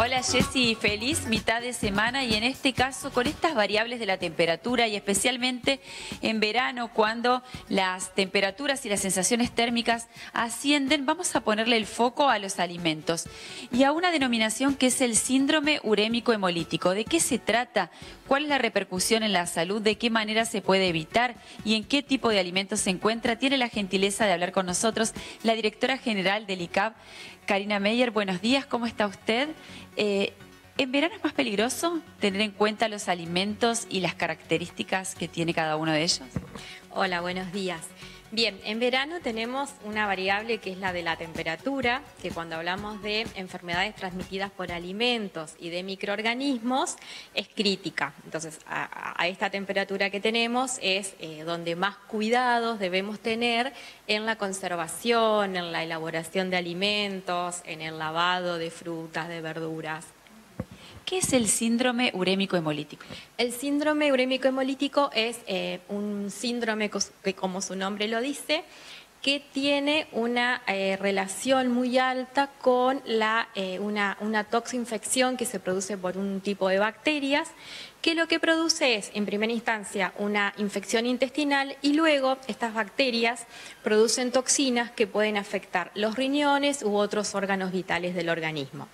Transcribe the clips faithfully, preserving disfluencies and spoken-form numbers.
Hola Jessy, feliz mitad de semana y en este caso con estas variables de la temperatura y especialmente en verano cuando las temperaturas y las sensaciones térmicas ascienden, vamos a ponerle el foco a los alimentos y a una denominación que es el síndrome urémico hemolítico. ¿De qué se trata? ¿Cuál es la repercusión en la salud? ¿De qué manera se puede evitar? ¿Y en qué tipo de alimentos se encuentra? Tiene la gentileza de hablar con nosotros la directora general del I C A B, Karina Meyer. Buenos días, ¿cómo está usted? Eh, ¿En verano es más peligroso tener en cuenta los alimentos y las características que tiene cada uno de ellos? Hola, buenos días. Bien, en verano tenemos una variable que es la de la temperatura, que cuando hablamos de enfermedades transmitidas por alimentos y de microorganismos es crítica. Entonces, a, a esta temperatura que tenemos es eh, donde más cuidados debemos tener en la conservación, en la elaboración de alimentos, en el lavado de frutas, de verduras. ¿Qué es el síndrome urémico hemolítico? El síndrome urémico hemolítico es eh, un síndrome que, como su nombre lo dice, que tiene una eh, relación muy alta con la, eh, una, una toxinfección que se produce por un tipo de bacterias, que lo que produce es, en primera instancia, una infección intestinal y luego estas bacterias producen toxinas que pueden afectar los riñones u otros órganos vitales del organismo.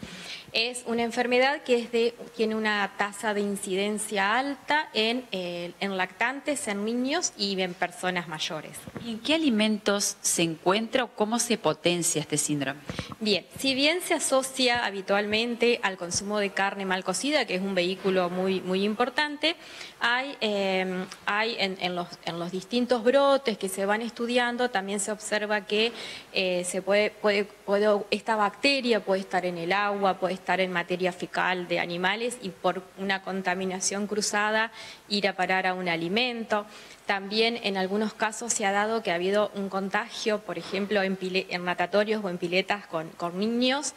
Es una enfermedad que es de, tiene una tasa de incidencia alta en, eh, en lactantes, en niños y en personas mayores. ¿Y en qué alimentos se encuentra o cómo se potencia este síndrome? Bien, si bien se asocia habitualmente al consumo de carne mal cocida, que es un vehículo muy, muy importante, importante, hay, eh, hay en, en, los, en los distintos brotes que se van estudiando, también se observa que eh, se puede, puede, puede, esta bacteria puede estar en el agua, puede estar en materia fecal de animales y por una contaminación cruzada ir a parar a un alimento. También en algunos casos se ha dado que ha habido un contagio, por ejemplo, en, pile, en natatorios o en piletas con, con niños,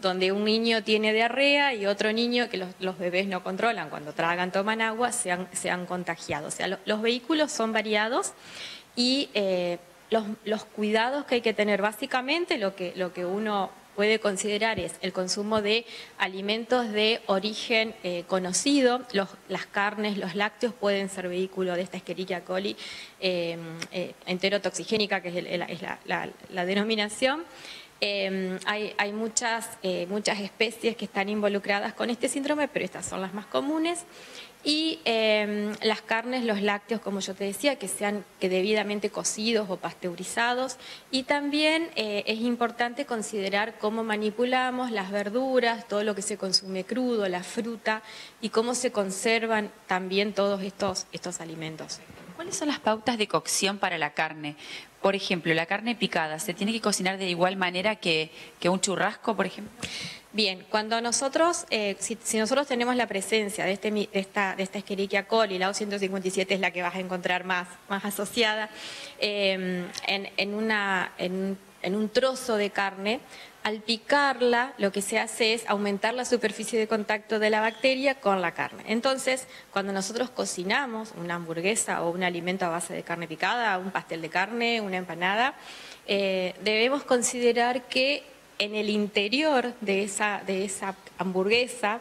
donde un niño tiene diarrea y otro niño que los, los bebés no controlan, cuando tragan, toman agua, se han, se han contagiado. O sea, lo, los vehículos son variados y eh, los, los cuidados que hay que tener, básicamente lo que, lo que uno puede considerar es el consumo de alimentos de origen eh, conocido, los, las carnes, los lácteos pueden ser vehículo de esta Escherichia coli eh, eh, enterotoxigénica, que es, el, el, es la, la, la denominación. Eh, hay hay muchas, eh, muchas especies que están involucradas con este síndrome, pero estas son las más comunes. Y eh, las carnes, los lácteos, como yo te decía, que sean que debidamente cocidos o pasteurizados. Y también eh, es importante considerar cómo manipulamos las verduras, todo lo que se consume crudo, la fruta, y cómo se conservan también todos estos, estos alimentos. ¿Cuáles son las pautas de cocción para la carne? Por ejemplo, la carne picada, ¿se tiene que cocinar de igual manera que, que un churrasco, por ejemplo? Bien, cuando nosotros, eh, si, si nosotros tenemos la presencia de, este, de esta, de esta Escherichia coli, la O ciento cincuenta y siete es la que vas a encontrar más, más asociada, eh, en, en, una, en, en un trozo de carne, al picarla, lo que se hace es aumentar la superficie de contacto de la bacteria con la carne. Entonces, cuando nosotros cocinamos una hamburguesa o un alimento a base de carne picada, un pastel de carne, una empanada, eh, debemos considerar que en el interior de esa, de esa hamburguesa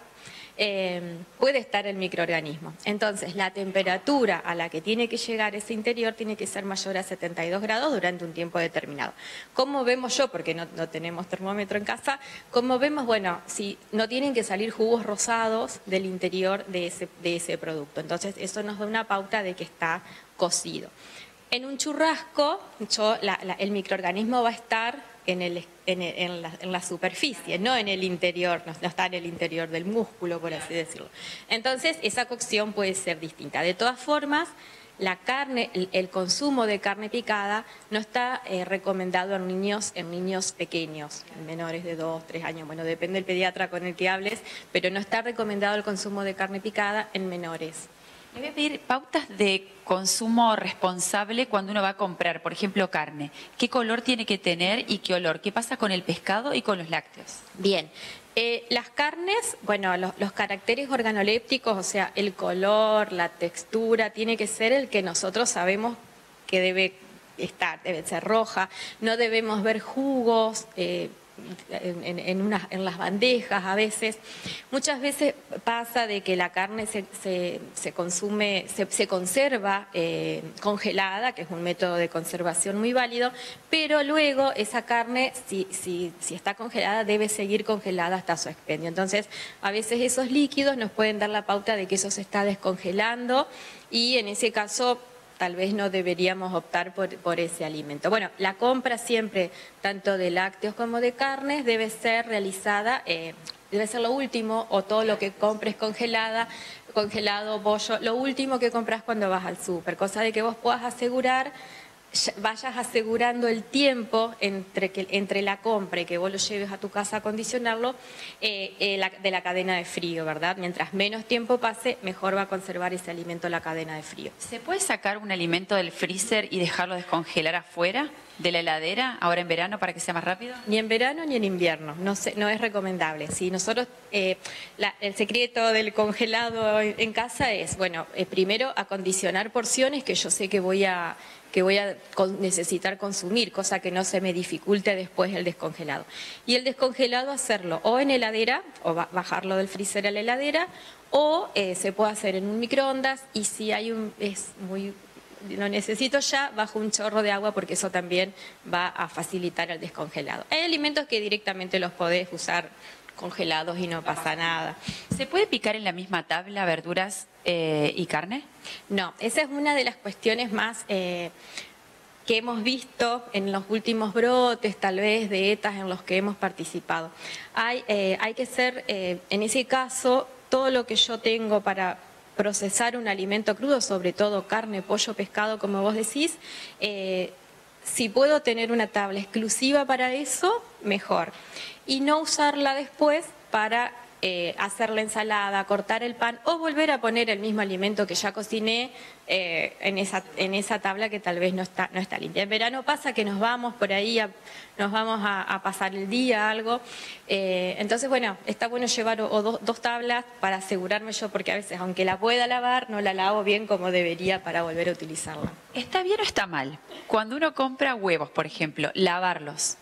eh, puede estar el microorganismo. Entonces, la temperatura a la que tiene que llegar ese interior tiene que ser mayor a setenta y dos grados durante un tiempo determinado. ¿Cómo vemos yo? Porque no, no tenemos termómetro en casa. ¿Cómo vemos? Bueno, si no tienen que salir jugos rosados del interior de ese, de ese producto. Entonces, eso nos da una pauta de que está cocido. En un churrasco, yo, la, la, el microorganismo va a estar en, el, en, el, en, la, en la superficie, no en el interior, no, no está en el interior del músculo, por así decirlo. Entonces, esa cocción puede ser distinta. De todas formas, la carne, el, el consumo de carne picada no está eh, recomendado en niños, en niños pequeños, en menores de dos, tres años. Bueno, depende del pediatra con el que hables, pero no está recomendado el consumo de carne picada en menores. Le voy a pedir pautas de consumo responsable cuando uno va a comprar, por ejemplo, carne. ¿Qué color tiene que tener y qué olor? ¿Qué pasa con el pescado y con los lácteos? Bien. Eh, las carnes, bueno, los, los caracteres organolépticos, o sea, el color, la textura, tiene que ser el que nosotros sabemos que debe estar, debe ser roja. No debemos ver jugos, eh, en, en, unas, en las bandejas a veces. Muchas veces pasa de que la carne se, se, se consume, se, se conserva eh, congelada, que es un método de conservación muy válido, pero luego esa carne, si, si, si está congelada, debe seguir congelada hasta su expendio. Entonces, a veces esos líquidos nos pueden dar la pauta de que eso se está descongelando y en ese caso tal vez no deberíamos optar por, por ese alimento. Bueno, la compra siempre, tanto de lácteos como de carnes, debe ser realizada, eh, debe ser lo último, o todo lo que compres congelada, congelado, bollo, lo último que compras cuando vas al súper, cosa de que vos puedas asegurar, vayas asegurando el tiempo entre, que, entre la compra y que vos lo lleves a tu casa a condicionarlo eh, eh, la, de la cadena de frío, ¿verdad? Mientras menos tiempo pase, mejor va a conservar ese alimento la cadena de frío. ¿Se puede sacar un alimento del freezer y dejarlo descongelar afuera de la heladera ahora en verano para que sea más rápido? Ni en verano ni en invierno, no, se, no es recomendable. Si nosotros eh, la, el secreto del congelado en, en casa es, bueno, eh, primero acondicionar porciones que yo sé que voy a... que voy a necesitar consumir, cosa que no se me dificulte después el descongelado. Y el descongelado hacerlo o en heladera, o bajarlo del freezer a la heladera, o eh, se puede hacer en un microondas, y si hay un... es muy... lo necesito ya, bajo un chorro de agua, porque eso también va a facilitar el descongelado. Hay alimentos que directamente los podés usar congelados y no pasa nada. ¿Se puede picar en la misma tabla verduras eh, y carne? No, esa es una de las cuestiones más eh, que hemos visto en los últimos brotes, tal vez, de E T As en los que hemos participado. Hay, eh, hay que ser, eh, en ese caso, todo lo que yo tengo para procesar un alimento crudo, sobre todo carne, pollo, pescado, como vos decís, eh, si puedo tener una tabla exclusiva para eso, mejor. Y no usarla después para eh, hacer la ensalada, cortar el pan o volver a poner el mismo alimento que ya cociné eh, en, esa, en esa tabla que tal vez no está, no está limpia. En verano pasa que nos vamos por ahí, a, nos vamos a, a pasar el día, algo. Eh, entonces, bueno, está bueno llevar o, o dos, dos tablas para asegurarme yo, porque a veces, aunque la pueda lavar, no la lavo bien como debería para volver a utilizarla. ¿Está bien o está mal cuando uno compra huevos, por ejemplo, lavarlos?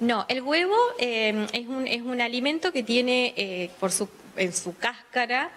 No, el huevo eh, es, un, es un alimento que tiene eh, por su, en su cáscara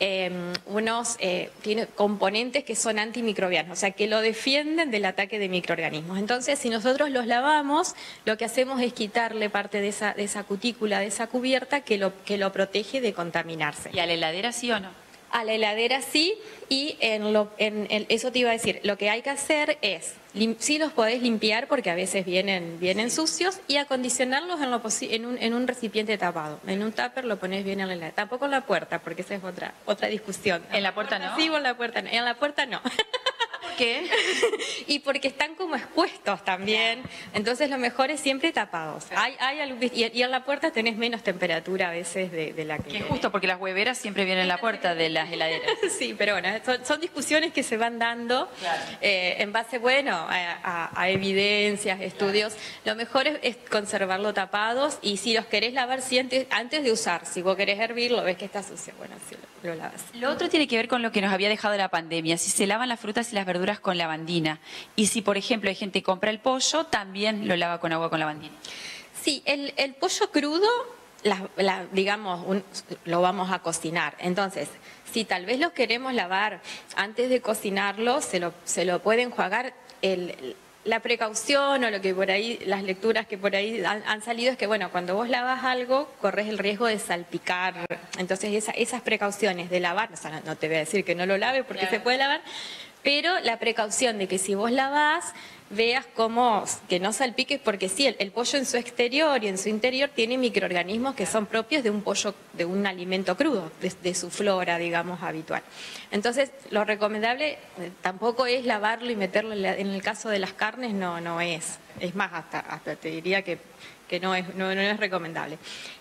eh, unos eh, tiene componentes que son antimicrobianos, o sea, que lo defienden del ataque de microorganismos. Entonces, si nosotros los lavamos, lo que hacemos es quitarle parte de esa, de esa cutícula, de esa cubierta que lo, que lo protege de contaminarse. ¿Y a la heladera sí o no? A la heladera sí, y en lo, en, en, eso te iba a decir, lo que hay que hacer es, lim, sí los podés limpiar porque a veces vienen, vienen sí. sucios, y acondicionarlos en, lo posi, en, un, en un recipiente tapado, en un tupper lo ponés bien en la heladera, tampoco en la puerta, porque esa es otra, otra discusión. ¿En la puerta no? Sí, en la puerta no, en la puerta no. ¿Por qué? Y porque están como expuestos también, entonces lo mejor es siempre tapados. Hay, hay, y en la puerta tenés menos temperatura a veces de, de la que... Que es justo porque las hueveras siempre vienen en la puerta de las heladeras. Sí, pero bueno, son, son discusiones que se van dando, claro, eh, en base, bueno, a, a, a evidencias, estudios. Claro. Lo mejor es, es conservarlo tapados, y si los querés lavar, si antes, antes de usar, si vos querés hervirlo, ves que está sucio, bueno, si lo, lo lavas. Lo otro tiene que ver con lo que nos había dejado la pandemia, si se lavan las frutas y las verduras con lavandina. Y si, por ejemplo, hay gente que compra el pollo, también lo lava con agua con lavandina. Sí, el, el pollo crudo, la, la, digamos, un, lo vamos a cocinar. Entonces, si tal vez lo queremos lavar antes de cocinarlo, se lo, se lo puede enjuagar. El, el, la precaución o lo que por ahí, las lecturas que por ahí han, han salido es que, bueno, cuando vos lavas algo, corres el riesgo de salpicar. Entonces, esa, esas precauciones de lavar, o sea, no, no te voy a decir que no lo lave porque claro, se puede lavar, pero la precaución de que si vos lavás, veas cómo, que no salpiques, porque sí, el, el pollo en su exterior y en su interior tiene microorganismos que son propios de un pollo, de un alimento crudo, de, de su flora, digamos, habitual. Entonces, lo recomendable tampoco es lavarlo y meterlo en, la, en el caso de las carnes, no, no es. Es más, hasta, hasta te diría que, que no es, no, no es recomendable.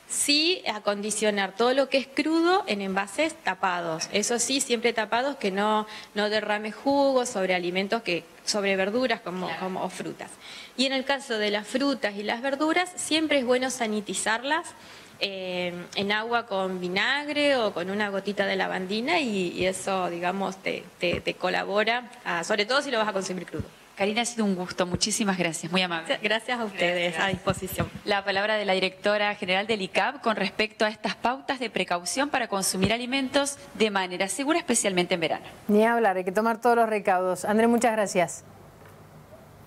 Sí, acondicionar todo lo que es crudo en envases tapados. Eso sí, siempre tapados, que no, no derrame jugo sobre alimentos, que sobre verduras como, claro, como, o frutas. Y en el caso de las frutas y las verduras, siempre es bueno sanitizarlas eh, en agua con vinagre o con una gotita de lavandina, y, y eso, digamos, te, te, te colabora, a, sobre todo si lo vas a consumir crudo. Karina, ha sido un gusto. Muchísimas gracias. Muy amable. Gracias a ustedes. Gracias. A disposición. La palabra de la directora general del I C A B con respecto a estas pautas de precaución para consumir alimentos de manera segura, especialmente en verano. Ni hablar, hay que tomar todos los recaudos. Andrés, muchas gracias.